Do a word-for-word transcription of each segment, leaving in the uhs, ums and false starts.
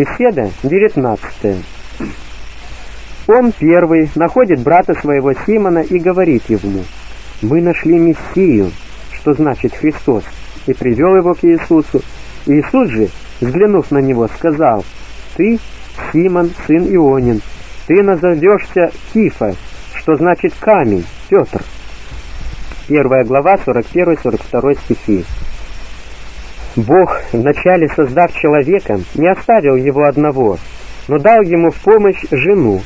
Беседа, девятнадцатая. Он первый находит брата своего Симона и говорит ему: «Мы нашли Мессию», что значит Христос, и привел его к Иисусу. Иисус же, взглянув на него, сказал: «Ты, Симон, сын Ионин, ты назовешься Кифа», что значит камень, Петр. первая глава, сорок первый сорок второй стихи. Бог, вначале создав человека, не оставил его одного, но дал ему в помощь жену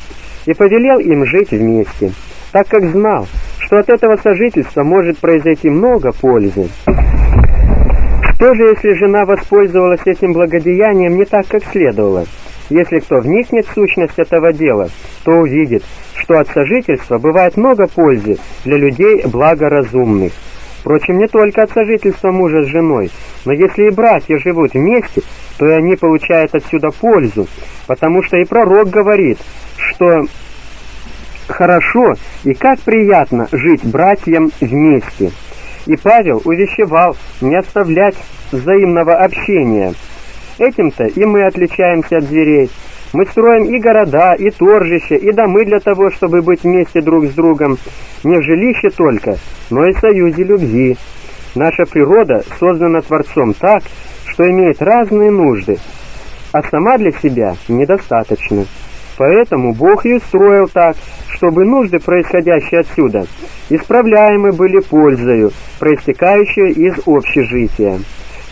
и повелел им жить вместе, так как знал, что от этого сожительства может произойти много пользы. Что же, если жена воспользовалась этим благодеянием не так, как следовало? Если кто вникнет в сущность этого дела, то увидит, что от сожительства бывает много пользы для людей благоразумных. Впрочем, не только от сожительства мужа с женой, но если и братья живут вместе, то и они получают отсюда пользу, потому что и пророк говорит, что хорошо и как приятно жить братьям вместе. И Павел увещевал не оставлять взаимного общения. Этим-то и мы отличаемся от зверей. Мы строим и города, и торжища, и домы для того, чтобы быть вместе друг с другом. Не в жилище только, но и в союзе любви. Наша природа создана Творцом так, что имеет разные нужды, а сама для себя недостаточна. Поэтому Бог и устроил так, чтобы нужды, происходящие отсюда, исправляемы были пользою, проистекающей из общежития.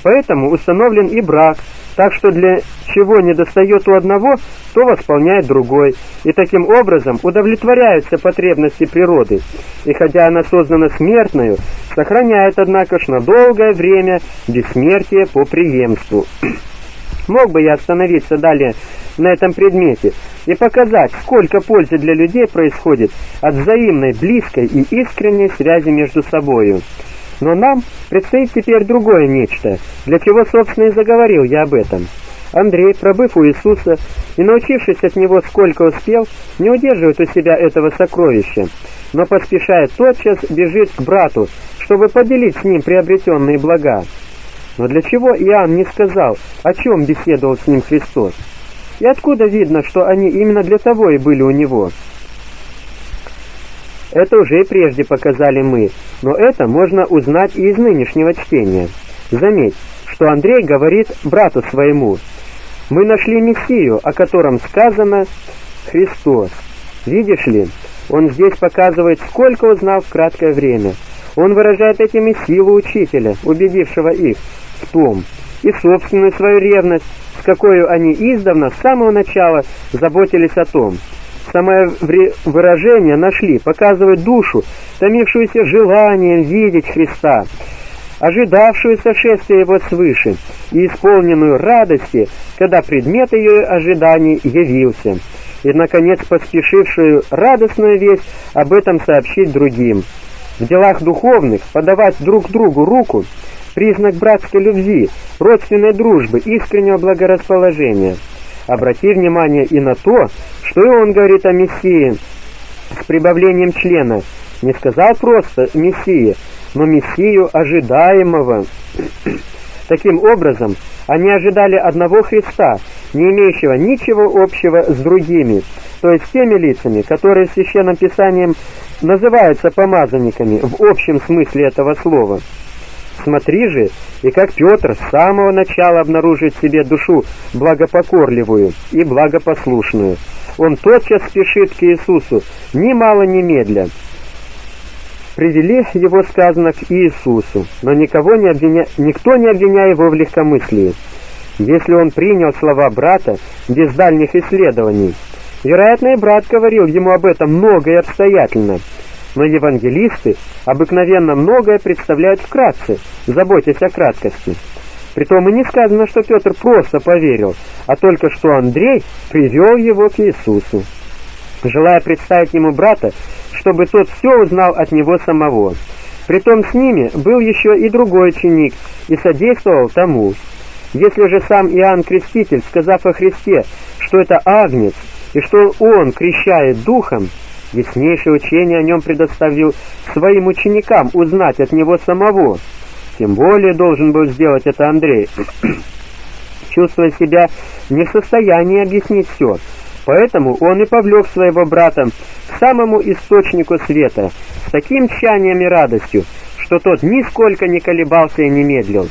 Поэтому установлен и брак, так что для чего недостает у одного, то восполняет другой, и таким образом удовлетворяются потребности природы. И хотя она создана смертною, сохраняет, однако ж, на долгое время бессмертие по преемству. Мог бы я остановиться далее на этом предмете и показать, сколько пользы для людей происходит от взаимной, близкой и искренней связи между собою. Но нам предстоит теперь другое нечто, для чего, собственно, и заговорил я об этом. Андрей, пробыв у Иисуса и научившись от Него сколько успел, не удерживает у себя этого сокровища, но поспешает тотчас бежит к брату, чтобы поделить с ним приобретенные блага. Но для чего Иоанн не сказал, о чем беседовал с ним Христос? И откуда видно, что они именно для того и были у Него? Это уже и прежде показали мы, но это можно узнать и из нынешнего чтения. Заметь, что Андрей говорит брату своему: «Мы нашли Мессию, о котором сказано Христос». Видишь ли, он здесь показывает, сколько узнал в краткое время. Он выражает этим и силу учителя, убедившего их в том, и собственную свою ревность, с какой они издавна, с самого начала, заботились о том. Самое выражение «нашли» показывает душу, томившуюся желанием видеть Христа, ожидавшую сошествия Его свыше и исполненную радости, когда предмет ее ожиданий явился, и, наконец, поспешившую радостную весть об этом сообщить другим. В делах духовных подавать друг другу руку – признак братской любви, родственной дружбы, искреннего благорасположения. Обрати внимание и на то, что и он говорит о Мессии с прибавлением члена. Не сказал просто «Мессия», но «Мессию ожидаемого». Таким образом, они ожидали одного Христа, не имеющего ничего общего с другими, то есть с теми лицами, которые в Священном Писании называются помазанниками в общем смысле этого слова. Смотри же, и как Петр с самого начала обнаружит в себе душу благопокорливую и благопослушную. Он тотчас спешит к Иисусу, ни мало ни медля. Привели его, сказано, к Иисусу, но никого не обвиня... никто не обвиняя его в легкомыслии. Если он принял слова брата без дальних исследований, вероятно, и брат говорил ему об этом много и обстоятельно. Но евангелисты обыкновенно многое представляют вкратце, заботясь о краткости. Притом и не сказано, что Петр просто поверил, а только что Андрей привел его к Иисусу, желая представить ему брата, чтобы тот все узнал от него самого. Притом с ними был еще и другой ученик и содействовал тому. Если же сам Иоанн Креститель, сказав о Христе, что это Агнец и что он крещает Духом, яснейшее учение о нем предоставил своим ученикам узнать от него самого. Тем более должен был сделать это Андрей. чувствуя себя не в состоянии объяснить все. Поэтому он и повлек своего брата к самому источнику света, с таким тщанием и радостью, что тот нисколько не колебался и не медлил.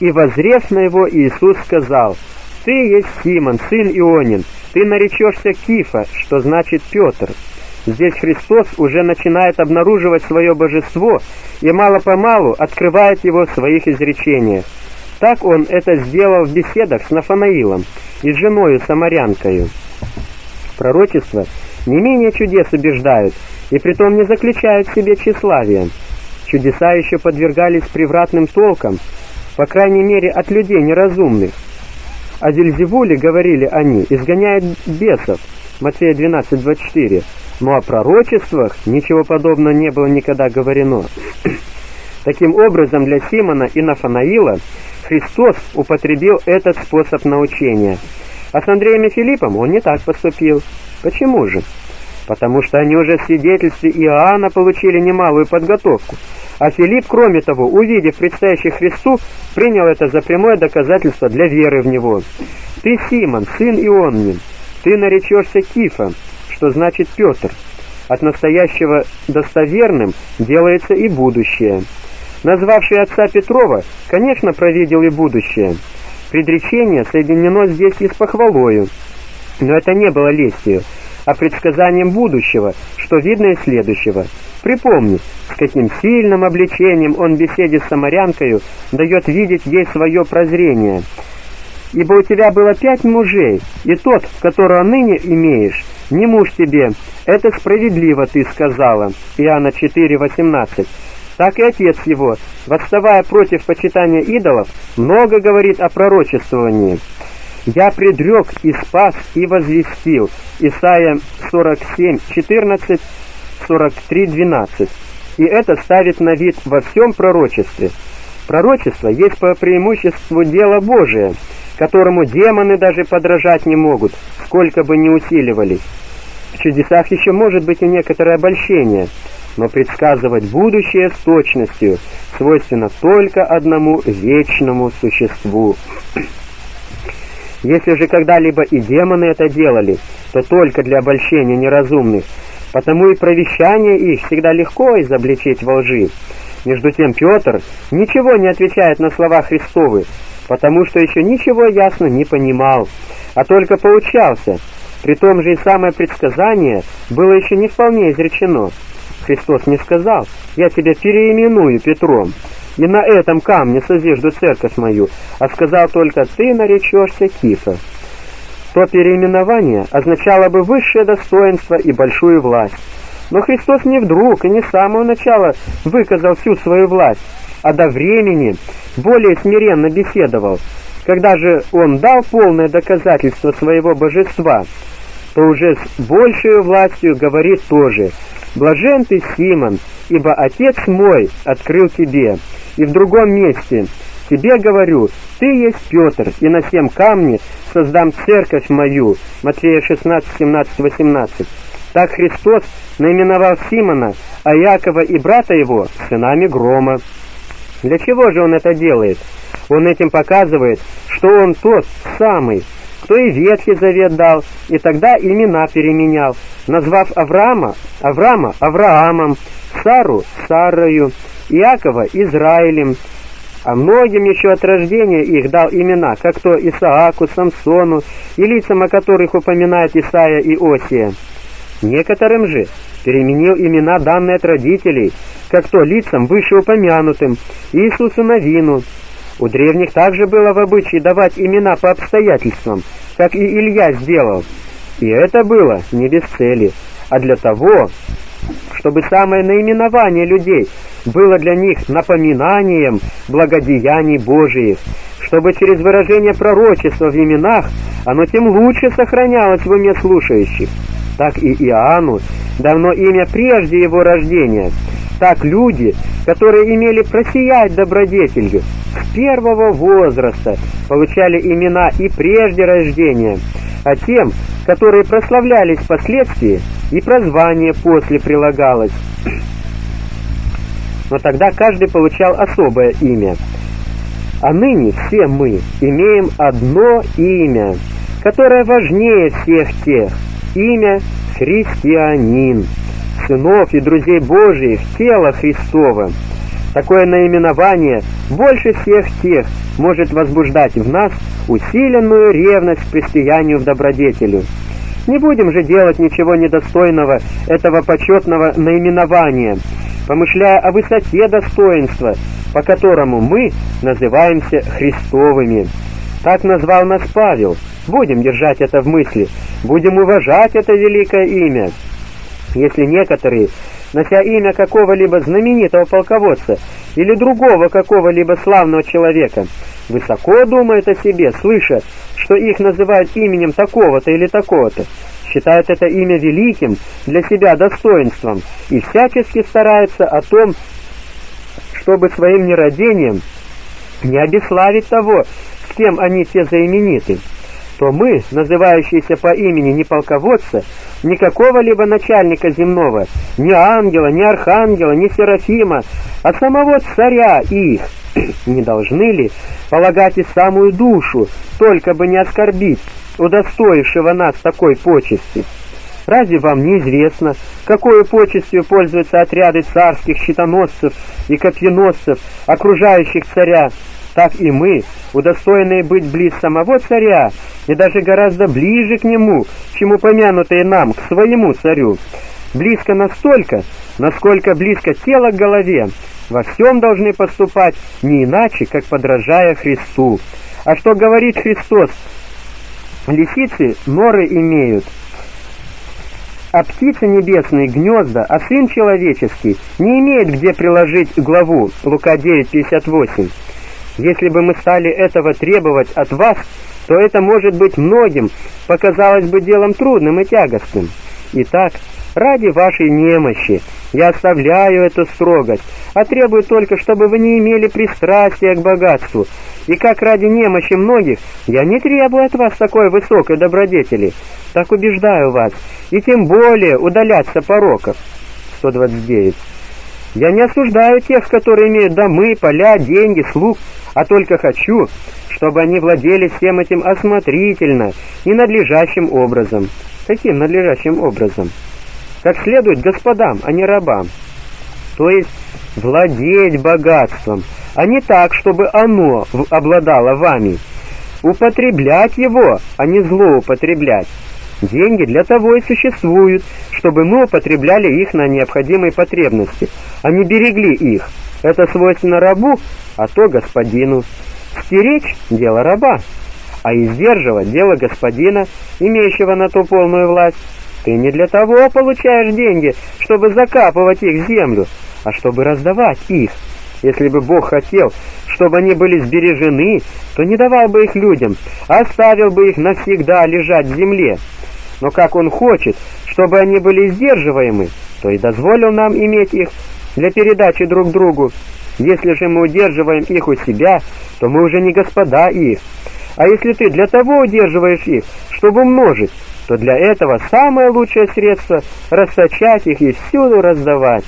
И воззрев на его, Иисус сказал: «Ты есть Симон, сын Ионин, ты наречешься Кифа», что значит Петр. Здесь Христос уже начинает обнаруживать свое божество и мало-помалу открывает его в своих изречениях. Так он это сделал в беседах с Нафанаилом и с женою Самарянкою. Пророчества не менее чудес убеждают, и притом не заключают в себе тщеславие. Чудеса еще подвергались превратным толкам, по крайней мере от людей неразумных. О Вельзевуле говорили они: изгоняет бесов. Матфея двенадцать, двадцать четыре. Но о пророчествах ничего подобного не было никогда говорено. Таким образом, для Симона и Нафанаила Христос употребил этот способ научения. А с Андреем и Филиппом он не так поступил. Почему же? Потому что они уже в свидетельстве Иоанна получили немалую подготовку. А Филипп, кроме того, увидев предстоящий Христу, принял это за прямое доказательство для веры в Него. «Ты, Симон, сын Ионин, ты наречешься Кифа», что значит Петр. От настоящего достоверным делается и будущее. Назвавший отца Петрова, конечно, провидел и будущее. Предречение соединено здесь и с похвалою, но это не было лестью, а предсказанием будущего, что видно из следующего. Припомни, с каким сильным обличением он в беседе с Самарянкою дает видеть ей свое прозрение. «Ибо у тебя было пять мужей, и тот, которого ныне имеешь, не муж тебе, это справедливо ты сказала». Иоанна четыре, восемнадцать. Так и отец его, восставая против почитания идолов, много говорит о пророчествовании. «Я предрек и спас и возвестил». Исайя сорок семь, четырнадцать, сорок три, двенадцать. И это ставит на вид во всем пророчестве. Пророчество есть по преимуществу дело Божие, которому демоны даже подражать не могут, сколько бы ни усиливались. В чудесах еще может быть и некоторое обольщение, но предсказывать будущее с точностью свойственно только одному вечному существу. Если же когда-либо и демоны это делали, то только для обольщения неразумных, потому и провещание их всегда легко изобличить во лжи. Между тем Петр ничего не отвечает на слова Христовы, потому что еще ничего ясно не понимал, а только поучался. При том же и самое предсказание было еще не вполне изречено. Христос не сказал: «Я тебя переименую Петром, и на этом камне созижду церковь мою», а сказал только: «Ты наречешься Кифа». То переименование означало бы высшее достоинство и большую власть. Но Христос не вдруг и не с самого начала выказал всю свою власть, а до времени более смиренно беседовал. Когда же он дал полное доказательство своего божества, то уже с большей властью говорит тоже: «Блажен ты, Симон, ибо Отец мой открыл тебе». И в другом месте: «Тебе говорю, ты есть Петр, и на сем камне создам церковь мою». Матфея шестнадцать, семнадцать, восемнадцать. Так Христос наименовал Симона, а Якова и брата его сынами грома. Для чего же он это делает? Он этим показывает, что он тот самый, кто и Ветхий Завет дал, и тогда имена переменял, назвав Авраама, Авраама Авраамом, Сару Сарою, Иакова Израилем. А многим еще от рождения их дал имена, как то Исааку, Самсону и лицам, о которых упоминает Исайя и Осия. Некоторым же переменил имена, данные от родителей, как то лицам вышеупомянутым, Иисусу Навину. У древних также было в обычае давать имена по обстоятельствам, как и Илья сделал. И это было не без цели, а для того, чтобы самое наименование людей было для них напоминанием благодеяний Божиих, чтобы через выражение пророчества в именах оно тем лучше сохранялось в уме слушающих. Так и Иоанну дано имя прежде его рождения. Так люди, которые имели просиять добродетелью, с первого возраста получали имена и прежде рождения, а тем, которые прославлялись впоследствии, и прозвание после прилагалось. Но тогда каждый получал особое имя. А ныне все мы имеем одно имя, которое важнее всех тех, имя христианин, сынов и друзей Божиих, тела Христова. Такое наименование больше всех тех может возбуждать в нас усиленную ревность к престиянию в добродетелю. Не будем же делать ничего недостойного этого почетного наименования, помышляя о высоте достоинства, по которому мы называемся Христовыми. Так назвал нас Павел. Будем держать это в мысли, будем уважать это великое имя. Если некоторые, нося имя какого-либо знаменитого полководца или другого какого-либо славного человека, высоко думают о себе, слыша, что их называют именем такого-то или такого-то, считают это имя великим для себя достоинством и всячески стараются о том, чтобы своим нерадением не обесславить того, с кем они те заимениты, то мы, называющиеся по имени не полководца, ни какого-либо начальника земного, ни ангела, ни архангела, ни серафима, а самого царя их, не должны ли полагать и самую душу, только бы не оскорбить удостоившего нас такой почести? Разве вам не известно, какой почестью пользуются отряды царских щитоносцев и копьеносцев, окружающих царя? Так и мы, удостоенные быть близ самого царя, и даже гораздо ближе к нему, чем упомянутые нам, к своему царю. Близко настолько, насколько близко тело к голове, во всем должны поступать не иначе, как подражая Христу. А что говорит Христос? Лисицы норы имеют, а птицы небесные гнезда, а сын человеческий не имеет где приложить главу. Лука девять, пятьдесят восемь. Если бы мы стали этого требовать от вас, то это, может быть, многим показалось бы делом трудным и тягостным. Итак, ради вашей немощи я оставляю эту строгость, а требую только, чтобы вы не имели пристрастия к богатству. И как ради немощи многих, я не требую от вас такой высокой добродетели, так убеждаю вас, и тем более удаляться пороков. сто двадцать девять. Я не осуждаю тех, которые имеют домы, поля, деньги, слуг, а только хочу, чтобы они владели всем этим осмотрительно и надлежащим образом. Каким надлежащим образом? Как следует господам, а не рабам. То есть владеть богатством, а не так, чтобы оно обладало вами. Употреблять его, а не злоупотреблять. Деньги для того и существуют, чтобы мы употребляли их на необходимые потребности, а не берегли их. Это свойственно рабу, а то господину. Стеречь – дело раба, а издерживать – дело господина, имеющего на то полную власть. Ты не для того получаешь деньги, чтобы закапывать их в землю, а чтобы раздавать их. Если бы Бог хотел, чтобы они были сбережены, то не давал бы их людям, а оставил бы их навсегда лежать в земле. Но как Он хочет, чтобы они были сдерживаемы, то и дозволил нам иметь их для передачи друг другу. Если же мы удерживаем их у себя, то мы уже не господа их. А если ты для того удерживаешь их, чтобы умножить, то для этого самое лучшее средство – расточать их и всюду раздавать.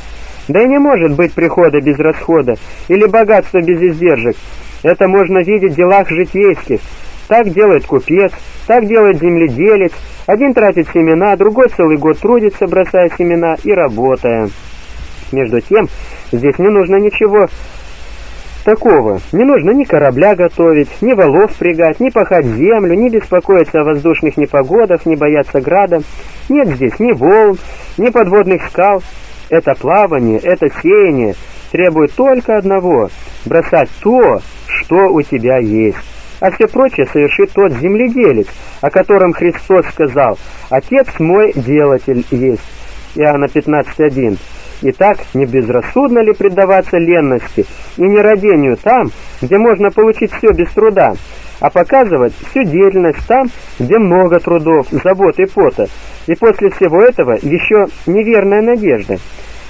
Да и не может быть прихода без расхода, или богатства без издержек. Это можно видеть в делах житейских. Так делает купец, так делает земледелец. Один тратит семена, другой целый год трудится, бросая семена и работая. Между тем, здесь не нужно ничего такого. Не нужно ни корабля готовить, ни валов впрягать, ни пахать землю, ни беспокоиться о воздушных непогодах, ни бояться града. Нет здесь ни волн, ни подводных скал. Это плавание, это сеяние требует только одного – бросать то, что у тебя есть. А все прочее совершит тот земледелец, о котором Христос сказал: «Отец мой делатель есть». Иоанна пятнадцать, один. Итак, не безрассудно ли предаваться ленности и нерадению там, где можно получить все без труда, а показывать всю деятельность там, где много трудов, забот и пота, и после всего этого еще неверная надежда?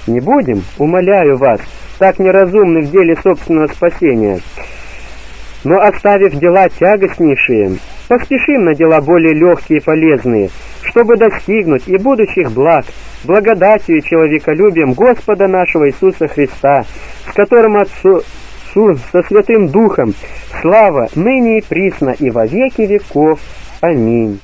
Не будем, умоляю вас, так неразумны в деле собственного спасения, но, оставив дела тягостнейшие, поспешим на дела более легкие и полезные, чтобы достигнуть и будущих благ, благодатью и человеколюбием Господа нашего Иисуса Христа, с которым Отцу Иисус, со Святым Духом, слава ныне и присно и во веки веков. Аминь.